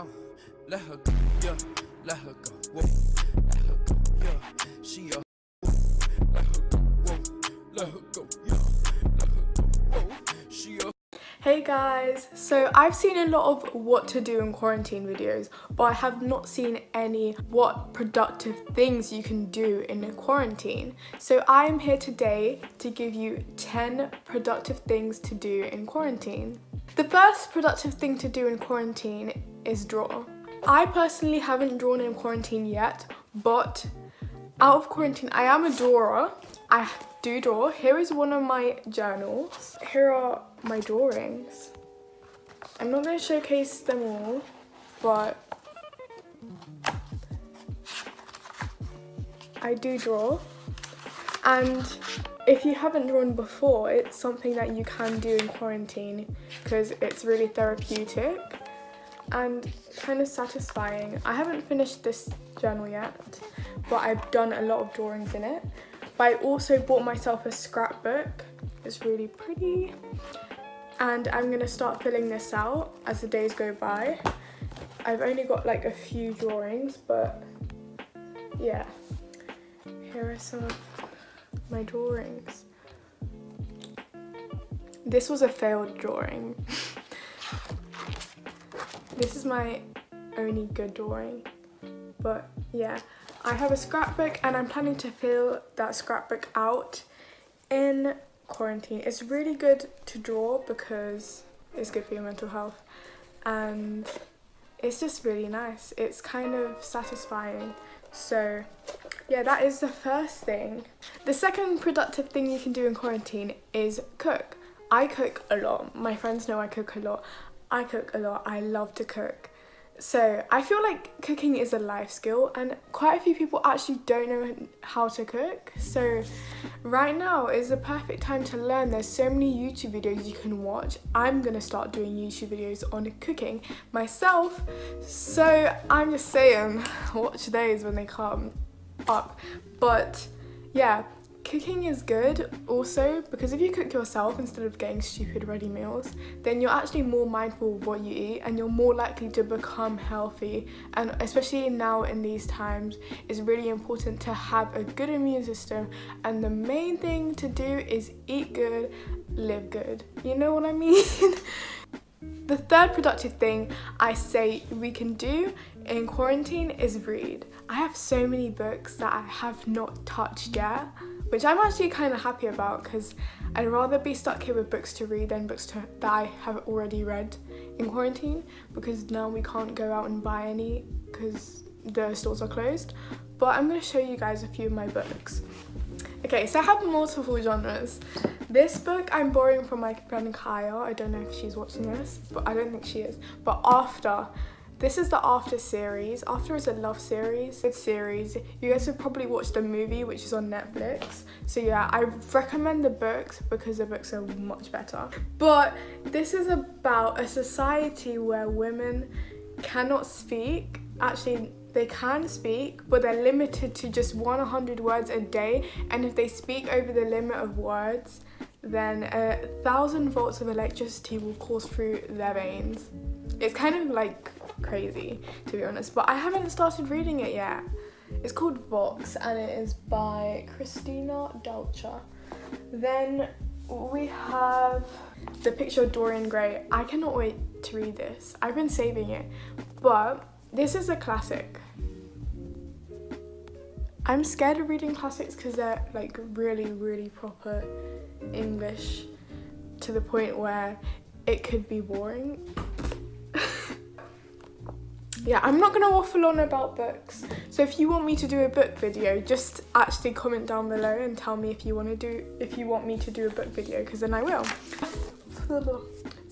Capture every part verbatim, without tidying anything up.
uh, let her go, yeah, let her go, whoa, let her go, yeah, she a, whoa, let her go, whoa, let her go, yeah, let her go, whoa, she a. Hey guys, so I've seen a lot of what to do in quarantine videos, but I have not seen any what productive things you can do in a quarantine. So I am here today to give you ten productive things to do in quarantine. The first productive thing to do in quarantine is draw. I personally haven't drawn in quarantine yet, but out of quarantine, I am a drawer. I do draw. Here is one of my journals. Here are my drawings. I'm not going to showcase them all, but I do draw. And if you haven't drawn before, it's something that you can do in quarantine because it's really therapeutic and kind of satisfying. I haven't finished this journal yet, but I've done a lot of drawings in it. But I also bought myself a scrapbook. It's really pretty. And I'm going to start filling this out as the days go by. I've only got like a few drawings, but yeah. Here are some of my drawings. This was a failed drawing. This is my only good drawing, but yeah, I have a scrapbook and I'm planning to fill that scrapbook out in quarantine. It's really good to draw because it's good for your mental health and it's just really nice. It's kind of satisfying. So yeah, that is the first thing. The second productive thing you can do in quarantine is cook. I cook a lot. My friends know I cook a lot. I cook a lot, I love to cook. So I feel like cooking is a life skill and quite a few people actually don't know how to cook. So right now is the perfect time to learn. There's so many YouTube videos you can watch. I'm gonna start doing YouTube videos on cooking myself. So I'm just saying, watch those when they come up. But yeah, cooking is good also because if you cook yourself instead of getting stupid ready meals, then you're actually more mindful of what you eat and you're more likely to become healthy. And especially now in these times, it's really important to have a good immune system, and the main thing to do is eat good, live good. You know what I mean? The third productive thing I say we can do in quarantine is read. I have so many books that I have not touched yet, which I'm actually kind of happy about because I'd rather be stuck here with books to read than books to, that I have already read in quarantine, because now we can't go out and buy any because the stores are closed. But I'm going to show you guys a few of my books. Okay, so I have multiple genres. This book I'm borrowing from my friend Kaya. I don't know if she's watching this, but I don't think she is. But After. This is the After series. After is a love series. Good series. You guys have probably watched the movie, which is on Netflix. So yeah, I recommend the books because the books are much better. But this is about a society where women cannot speak. Actually, they can speak, but they're limited to just one hundred words a day. And if they speak over the limit of words, then a thousand volts of electricity will course through their veins. It's kind of like crazy, to be honest, but I haven't started reading it yet. It's called Vox and it is by Christina Dalcher. Then we have The Picture of Dorian Gray. I cannot wait to read this. I've been saving it, but this is a classic. I'm scared of reading classics because they're like really, really proper English to the point where it could be boring. Yeah, I'm not gonna waffle on about books. So if you want me to do a book video, just actually comment down below and tell me if you want to do if you want me to do a book video, because then I will.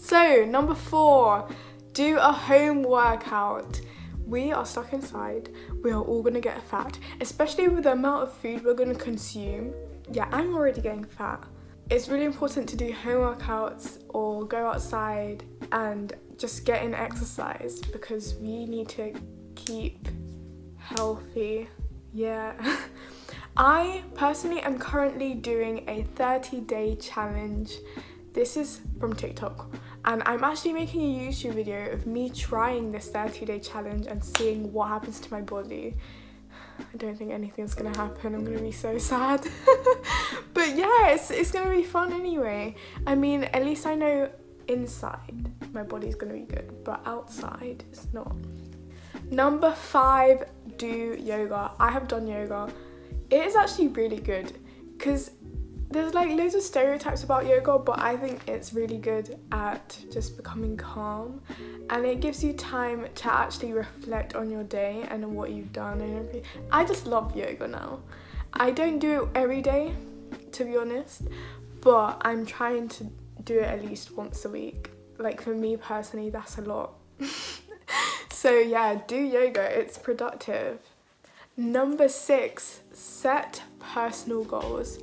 So number four, do a home workout. We are stuck inside. We are all gonna get fat, especially with the amount of food we're gonna consume. Yeah, I'm already getting fat. It's really important to do home workouts or go outside and just get in exercise because we need to keep healthy. Yeah. I personally am currently doing a thirty day challenge. This is from TikTok and I'm actually making a YouTube video of me trying this thirty day challenge and seeing what happens to my body. I don't think anything's gonna happen. I'm gonna be so sad. But yeah, it's, it's gonna be fun anyway. I mean, at least I know inside my body's gonna be good, but outside it's not. Number five, do yoga. I have done yoga. It is actually really good because there's like loads of stereotypes about yoga, but I think it's really good at just becoming calm, and it gives you time to actually reflect on your day and on what you've done and everything. I just love yoga now. I don't do it every day, to be honest, but I'm trying to do it at least once a week. Like, for me personally, that's a lot. So yeah, do yoga, it's productive. Number six, set personal goals.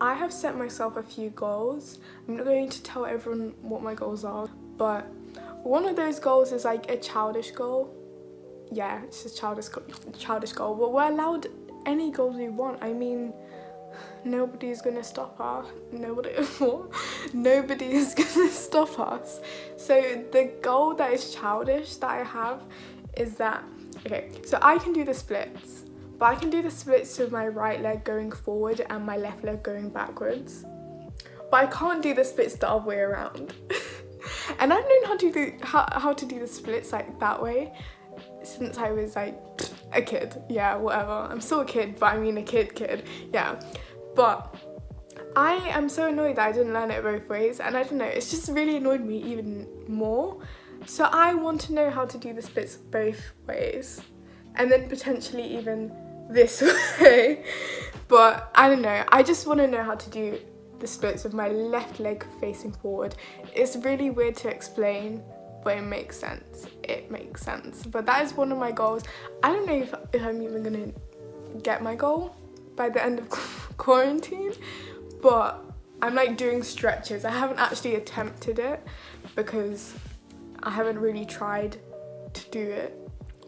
I have set myself a few goals. I'm not going to tell everyone what my goals are, but one of those goals is like a childish goal. Yeah, it's a childish, childish goal, but we're allowed any goals we want. I mean, nobody's gonna stop us. Nobody, nobody is gonna stop us. So the goal that is childish that I have is that, okay, so I can do the splits. But I can do the splits with my right leg going forward and my left leg going backwards. But I can't do the splits the other way around. And I've known how to do how, how to do the splits like that way since I was like a kid. Yeah, whatever. I'm still a kid, but I mean a kid kid. Yeah. But I am so annoyed that I didn't learn it both ways, and I don't know, it's just really annoyed me even more. So I want to know how to do the splits both ways. And then potentially even this way. But I don't know, I just want to know how to do the splits with my left leg facing forward. It's really weird to explain, but it makes sense. It makes sense. But that is one of my goals. I don't know if, if I'm even going to get my goal by the end of quarantine, but I'm like doing stretches. I haven't actually attempted it because I haven't really tried to do it.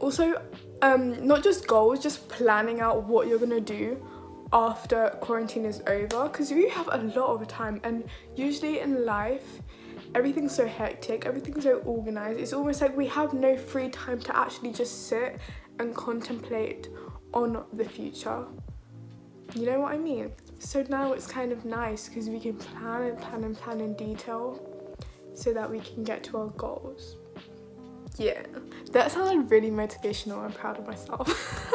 Also, um, not just goals, just planning out what you're gonna do after quarantine is over, because you have a lot of time, and usually in life, everything's so hectic, everything's so organized. It's almost like we have no free time to actually just sit and contemplate on the future. You know what I mean? So now it's kind of nice because we can plan and plan and plan in detail so that we can get to our goals. Yeah, that sounded really motivational. I'm proud of myself.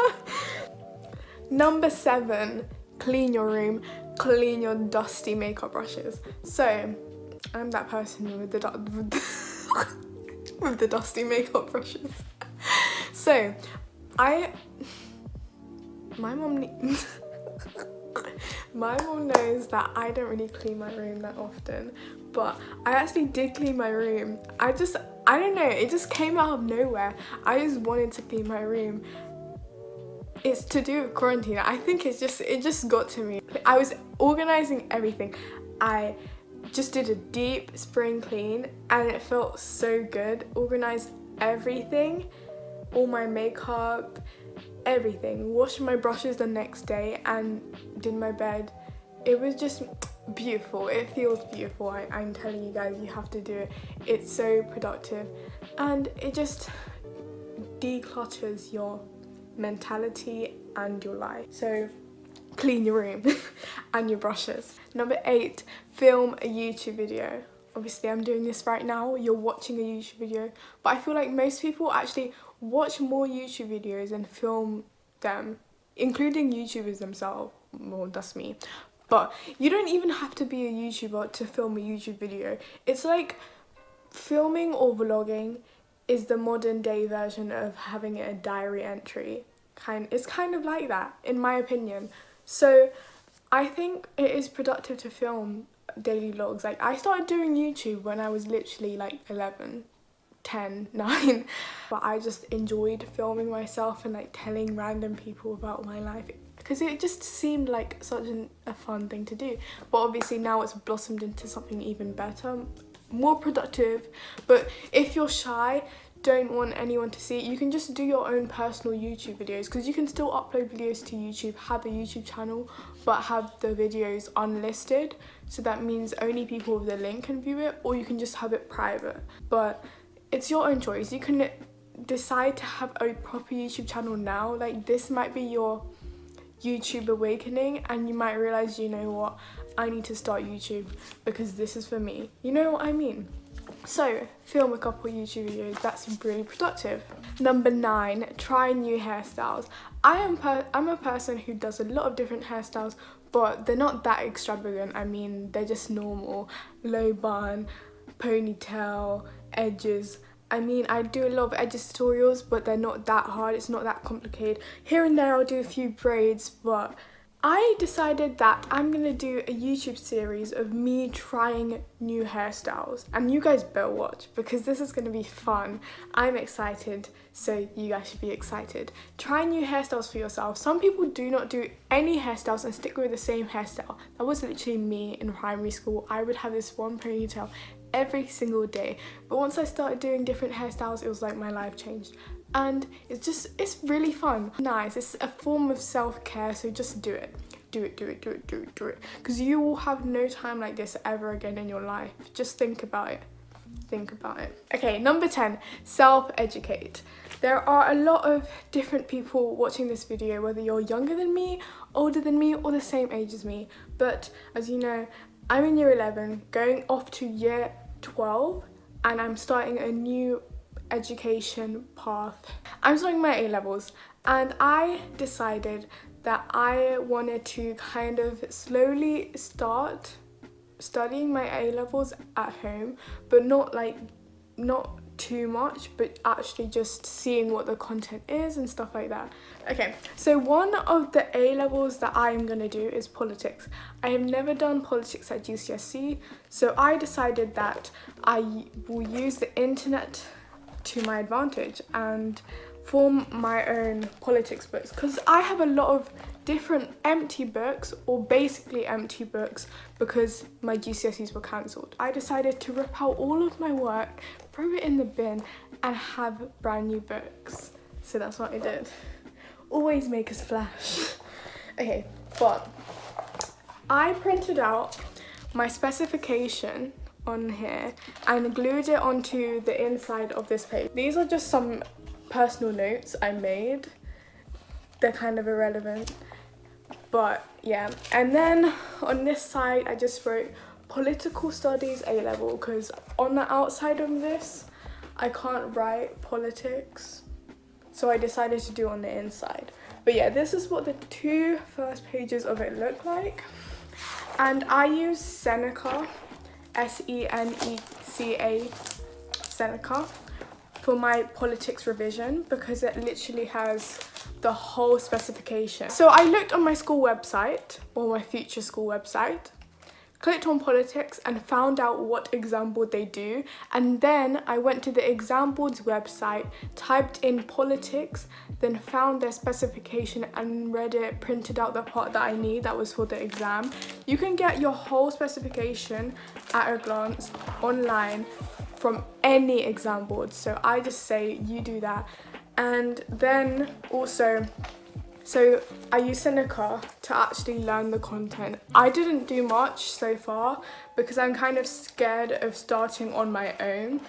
Number seven, clean your room, clean your dusty makeup brushes. So, I'm that person with the, with the, with the dusty makeup brushes. So, I, my mum, my mum knows that I don't really clean my room that often, but I actually did clean my room. I just, I don't know, it just came out of nowhere. I just wanted to clean my room. It's to do with quarantine. I think it's just, it just got to me. I was organising everything. I just did a deep spring clean and it felt so good. Organised everything, all my makeup, everything. Washed my brushes the next day and did my bed. It was just beautiful. It feels beautiful. I, I'm telling you guys, you have to do it. It's so productive, and it just declutters your mentality and your life. So clean your room and your brushes. Number eight, film a YouTube video. Obviously I'm doing this right now, you're watching a YouTube video, but I feel like most people actually watch more YouTube videos and film them, including YouTubers themselves. Well, that's me. But you don't even have to be a YouTuber to film a YouTube video. It's like filming or vlogging is the modern day version of having a diary entry. Kind, it's kind of like that, in my opinion. So I think it is productive to film daily vlogs. Like, I started doing YouTube when I was literally like eleven, ten, nine. But I just enjoyed filming myself and like telling random people about my life, because it just seemed like such an, a fun thing to do. But obviously now it's blossomed into something even better, more productive. But if you're shy, don't want anyone to see, you can just do your own personal YouTube videos, because you can still upload videos to YouTube, have a YouTube channel, but have the videos unlisted, so that means only people with the link can view it, or you can just have it private. But it's your own choice. You can decide to have a proper YouTube channel now. Like, this might be your YouTube awakening, and you might realize, you know what, I need to start YouTube because this is for me, you know what I mean? So film a couple YouTube videos, that's really productive. Number nine, try new hairstyles. I am per I'm a person who does a lot of different hairstyles, but they're not that extravagant. I mean, they're just normal, low bun, ponytail, edges. I mean, I do a lot of edges tutorials, but they're not that hard, it's not that complicated. Here and there I'll do a few braids, but I decided that I'm gonna do a YouTube series of me trying new hairstyles, and you guys better watch, because this is gonna be fun. I'm excited, so you guys should be excited. Try new hairstyles for yourself. Some people do not do any hairstyles and stick with the same hairstyle. That was literally me in primary school. I would have this one ponytail every single day, but once I started doing different hairstyles, it was like my life changed. And it's just, it's really fun, nice. It's a form of self-care, so just do it, do it, do it, do it, do it, do it, because you will have no time like this ever again in your life. Just think about it, think about it. Okay, number ten, self-educate. There are a lot of different people watching this video, whether you're younger than me, older than me, or the same age as me. But as you know, I'm in year eleven, going off to year twelve, and I'm starting a new education path. I'm starting my A levels, and I decided that I wanted to kind of slowly start studying my A levels at home, but not like not too much, but actually just seeing what the content is and stuff like that. Okay, so one of the A levels that I am gonna do is politics. I have never done politics at G C S E, so I decided that I will use the internet to my advantage and form my own politics books, because I have a lot of different empty books, or basically empty books, because my G C S Es were cancelled. I decided to rip out all of my work, throw it in the bin, and have brand new books. So that's what I did. Always make us flash. Okay, but I printed out my specification on here and glued it onto the inside of this page. These are just some personal notes I made. They're kind of irrelevant, but yeah. And then on this side I just wrote political studies A level, because on the outside of this I can't write politics, so I decided to do on the inside. But yeah, this is what the two first pages of it look like, and I use Seneca, S E N E C A, Seneca, for my politics revision, because it literally has the whole specification. So I looked on my school website, or my future school website, clicked on politics and found out what exam board they do, and then I went to the exam board's website, typed in politics, then found their specification and read it, printed out the part that I need that was for the exam. You can get your whole specification at a glance online from any exam board, so I just say you do that. And then also, so I use Seneca to actually learn the content. I didn't do much so far because I'm kind of scared of starting on my own,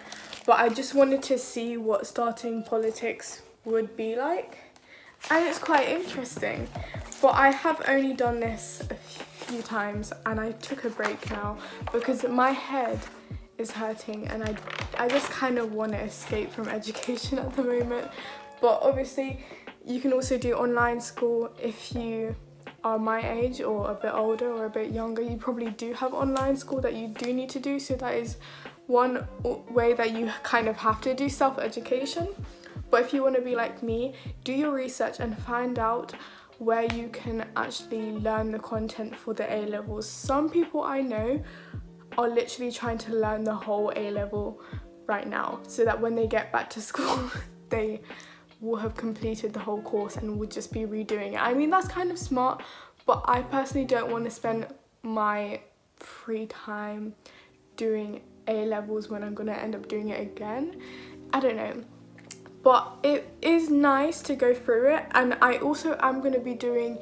but I just wanted to see what starting politics would be like, and it's quite interesting. But I have only done this a few times, and I took a break now because my head is hurting, and I, I just kind of want to escape from education at the moment. But obviously, you can also do online school if you are my age or a bit older or a bit younger. You probably do have online school that you do need to do, so that is one way that you kind of have to do self-education. But if you want to be like me, do your research and find out where you can actually learn the content for the A levels. Some people I know are literally trying to learn the whole A level right now, so that when they get back to school, they will have completed the whole course and would just be redoing it. I mean, that's kind of smart, but I personally don't want to spend my free time doing A levels when I'm gonna end up doing it again. I don't know. but it is nice to go through it. And I also am going to be doing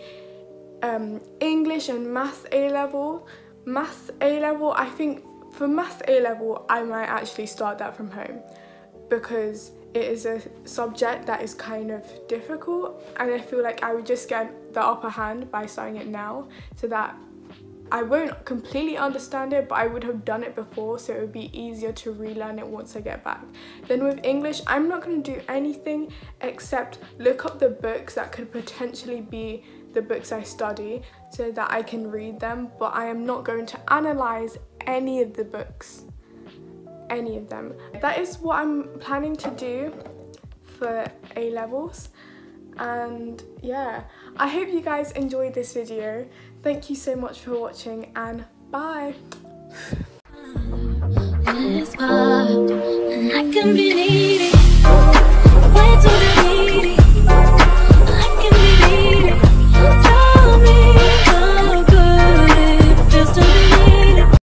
um, English and Math A-level. Math A-level, I think for Math A-level, I might actually start that from home, because it is a subject that is kind of difficult, and I feel like I would just get the upper hand by starting it now, so that I won't completely understand it, but I would have done it before, so it would be easier to relearn it once I get back. Then with English, I'm not going to do anything except look up the books that could potentially be the books I study, so that I can read them, but I am not going to analyze any of the books. Any of them. That is what I'm planning to do for A-levels, and yeah, I hope you guys enjoyed this video. Thank you so much for watching, and bye.